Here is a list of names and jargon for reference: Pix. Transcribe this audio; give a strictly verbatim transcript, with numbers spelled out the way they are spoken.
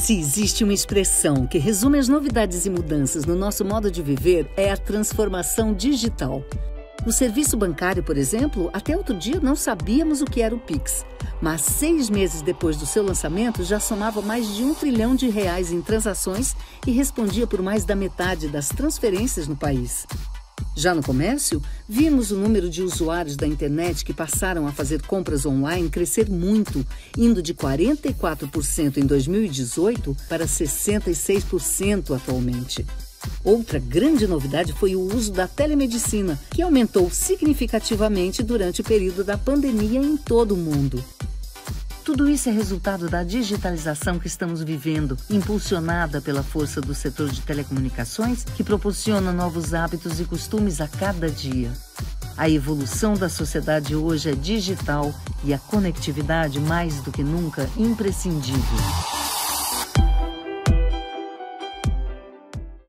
Se existe uma expressão que resume as novidades e mudanças no nosso modo de viver, é a transformação digital. No serviço bancário, por exemplo, até outro dia não sabíamos o que era o Pix, mas seis meses depois do seu lançamento já somava mais de um trilhão de reais em transações e respondia por mais da metade das transferências no país. Já no comércio, vimos o número de usuários da internet que passaram a fazer compras online crescer muito, indo de quarenta e quatro por cento em dois mil e dezoito para sessenta e seis por cento atualmente. Outra grande novidade foi o uso da telemedicina, que aumentou significativamente durante o período da pandemia em todo o mundo. Tudo isso é resultado da digitalização que estamos vivendo, impulsionada pela força do setor de telecomunicações, que proporciona novos hábitos e costumes a cada dia. A evolução da sociedade hoje é digital e a conectividade mais do que nunca imprescindível.